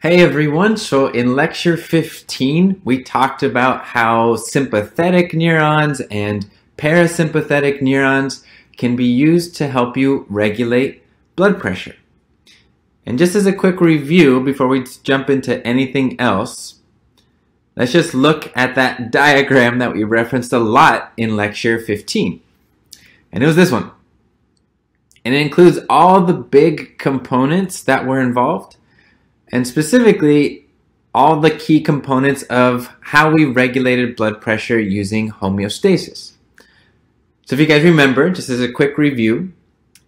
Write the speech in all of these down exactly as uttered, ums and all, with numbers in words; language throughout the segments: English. Hey everyone, so in lecture fifteen, we talked about how sympathetic neurons and parasympathetic neurons can be used to help you regulate blood pressure. And just as a quick review before we jump into anything else, let's just look at that diagram that we referenced a lot in lecture fifteen. And it was this one. And it includes all the big components that were involved, and specifically all the key components of how we regulated blood pressure using homeostasis. So if you guys remember, just as a quick review,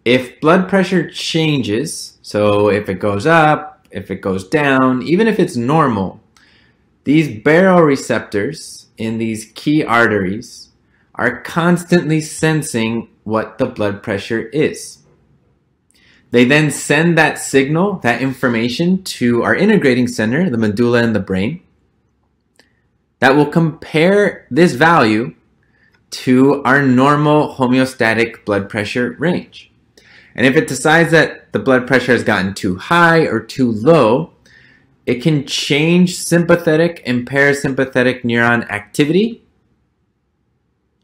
if blood pressure changes, so if it goes up, if it goes down, even if it's normal, these baroreceptors in these key arteries are constantly sensing what the blood pressure is. They then send that signal, that information, to our integrating center, the medulla in the brain, that will compare this value to our normal homeostatic blood pressure range. And if it decides that the blood pressure has gotten too high or too low, it can change sympathetic and parasympathetic neuron activity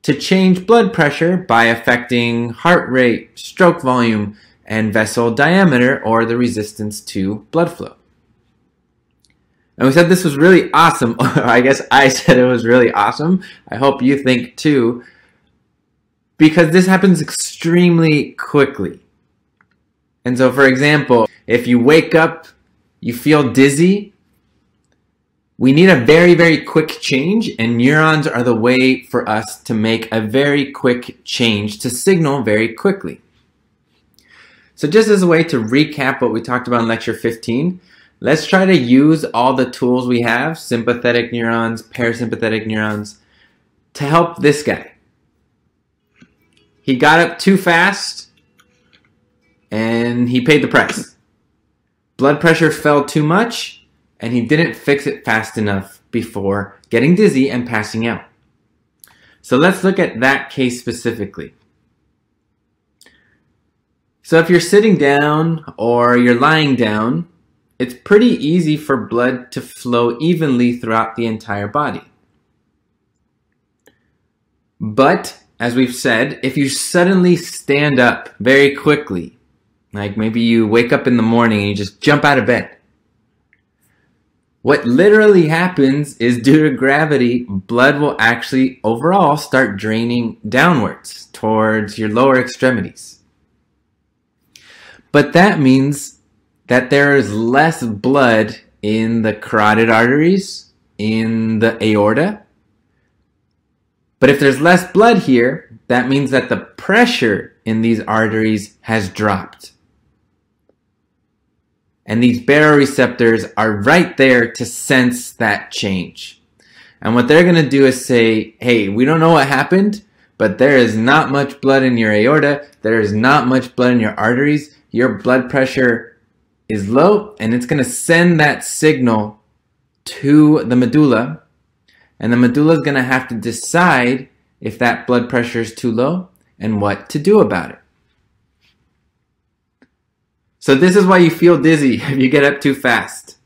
to change blood pressure by affecting heart rate, stroke volume, and vessel diameter, or the resistance to blood flow. And we said this was really awesome. I guess I said it was really awesome. I hope you think too, because this happens extremely quickly. And so, for example, if you wake up, you feel dizzy, we need a very, very quick change, and neurons are the way for us to make a very quick change to signal very quickly. So just as a way to recap what we talked about in lecture fifteen, let's try to use all the tools we have, sympathetic neurons, parasympathetic neurons, to help this guy. He got up too fast and he paid the price. Blood pressure fell too much and he didn't fix it fast enough before getting dizzy and passing out. So let's look at that case specifically. So if you're sitting down or you're lying down, it's pretty easy for blood to flow evenly throughout the entire body. But, as we've said, if you suddenly stand up very quickly, like maybe you wake up in the morning and you just jump out of bed, what literally happens is, due to gravity, blood will actually overall start draining downwards towards your lower extremities. But that means that there is less blood in the carotid arteries, in the aorta. But if there's less blood here, that means that the pressure in these arteries has dropped. And these baroreceptors are right there to sense that change. And what they're going to do is say, hey, we don't know what happened, but there is not much blood in your aorta. There is not much blood in your arteries. Your blood pressure is low, and it's going to send that signal to the medulla, and the medulla is going to have to decide if that blood pressure is too low and what to do about it. So this is why you feel dizzy if you get up too fast.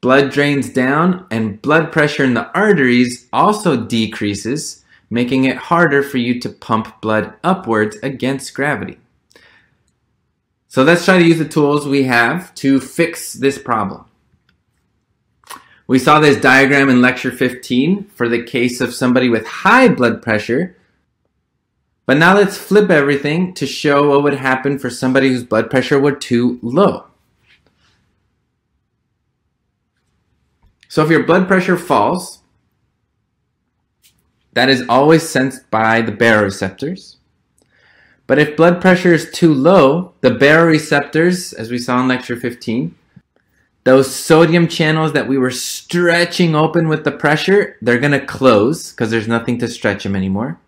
Blood drains down, and blood pressure in the arteries also decreases, making it harder for you to pump blood upwards against gravity. So let's try to use the tools we have to fix this problem. We saw this diagram in lecture fifteen for the case of somebody with high blood pressure, but now let's flip everything to show what would happen for somebody whose blood pressure were too low. So if your blood pressure falls, that is always sensed by the baroreceptors. But if blood pressure is too low, the baroreceptors, as we saw in lecture fifteen, those sodium channels that we were stretching open with the pressure, they're going to close because there's nothing to stretch them anymore.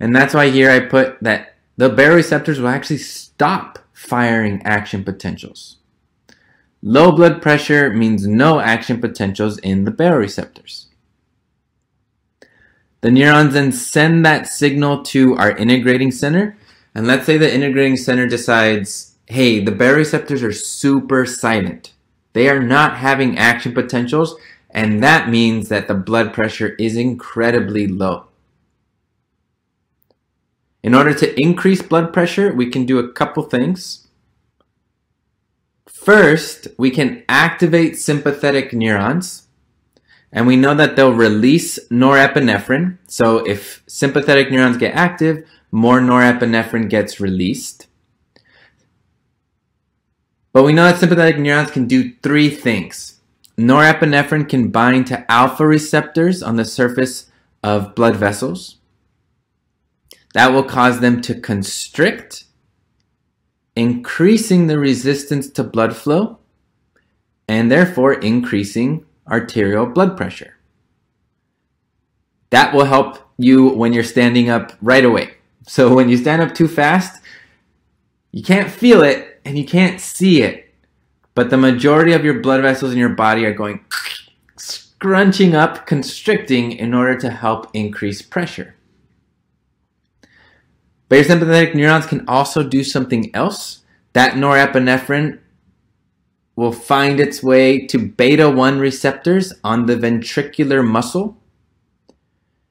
And that's why here I put that the baroreceptors will actually stop firing action potentials. Low blood pressure means no action potentials in the baroreceptors. The neurons then send that signal to our integrating center. And let's say the integrating center decides, hey, the baroreceptors are super silent. They are not having action potentials, and that means that the blood pressure is incredibly low. In order to increase blood pressure, we can do a couple things. First, we can activate sympathetic neurons, and we know that they'll release norepinephrine. So if sympathetic neurons get active, more norepinephrine gets released. But we know that sympathetic neurons can do three things. Norepinephrine can bind to alpha receptors on the surface of blood vessels. That will cause them to constrict, increasing the resistance to blood flow, and therefore increasing arterial blood pressure. That will help you when you're standing up right away. So when you stand up too fast, you can't feel it and you can't see it, but the majority of your blood vessels in your body are going scrunching up, constricting in order to help increase pressure. But your sympathetic neurons can also do something else. That norepinephrine will find its way to beta one receptors on the ventricular muscle.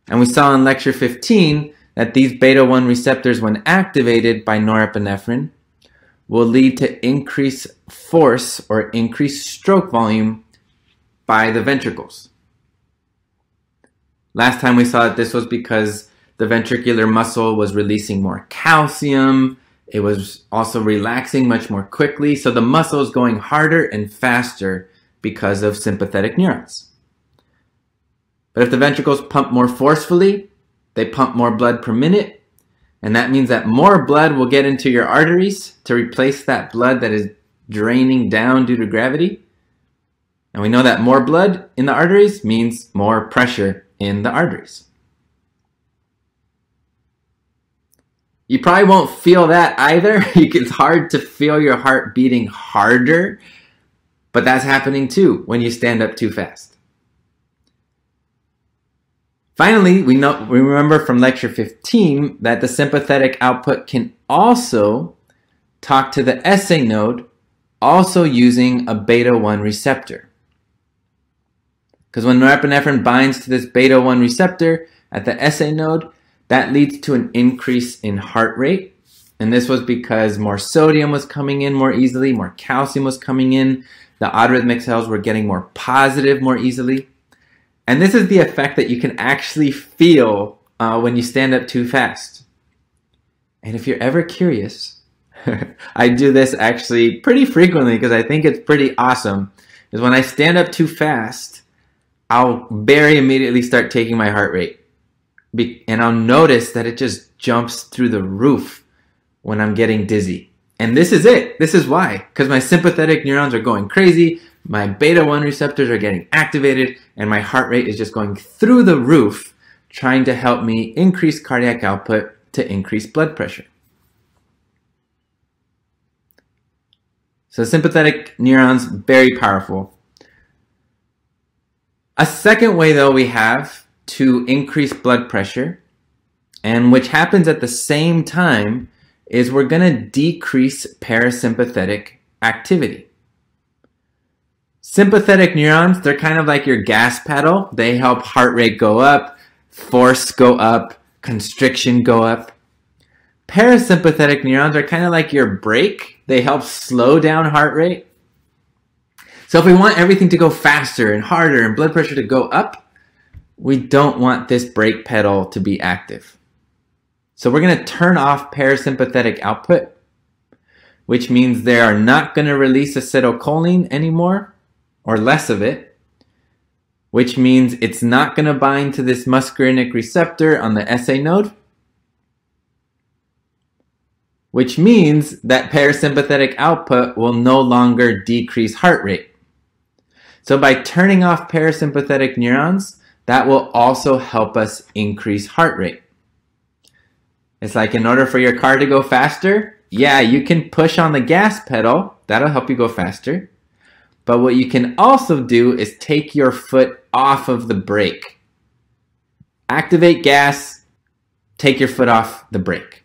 And we saw in lecture fifteen that these beta one receptors, when activated by norepinephrine, will lead to increased force or increased stroke volume by the ventricles. Last time we saw that this was because the ventricular muscle was releasing more calcium. It was also relaxing much more quickly. So the muscle is going harder and faster because of sympathetic neurons. But if the ventricles pump more forcefully, they pump more blood per minute. And that means that more blood will get into your arteries to replace that blood that is draining down due to gravity. And we know that more blood in the arteries means more pressure in the arteries. You probably won't feel that either. It's hard to feel your heart beating harder, but that's happening too when you stand up too fast. Finally, we know, we remember from lecture fifteen that the sympathetic output can also talk to the S A node, also using a beta one receptor. Because when norepinephrine binds to this beta one receptor at the S A node, that leads to an increase in heart rate. And this was because more sodium was coming in more easily, more calcium was coming in, the odd rhythmic cells were getting more positive more easily. And this is the effect that you can actually feel uh, when you stand up too fast. And if you're ever curious, I do this actually pretty frequently because I think it's pretty awesome, is when I stand up too fast, I'll very immediately start taking my heart rate. Be and I'll notice that it just jumps through the roof when I'm getting dizzy. And this is it. This is why. Because my sympathetic neurons are going crazy, my beta one receptors are getting activated, and my heart rate is just going through the roof, trying to help me increase cardiac output to increase blood pressure. So sympathetic neurons, very powerful. A second way, though, we have to increase blood pressure, and which happens at the same time, is we're going to decrease parasympathetic activity. Sympathetic neurons, they're kind of like your gas pedal. They help heart rate go up, force go up, constriction go up. Parasympathetic neurons are kind of like your brake. They help slow down heart rate. So if we want everything to go faster and harder and blood pressure to go up, we don't want this brake pedal to be active. So we're going to turn off parasympathetic output, which means they are not going to release acetylcholine anymore, or less of it, which means it's not going to bind to this muscarinic receptor on the S A node, which means that parasympathetic output will no longer decrease heart rate. So by turning off parasympathetic neurons, that will also help us increase heart rate. It's like, in order for your car to go faster, yeah, you can push on the gas pedal. That'll help you go faster. But what you can also do is take your foot off of the brake. Activate gas, take your foot off the brake.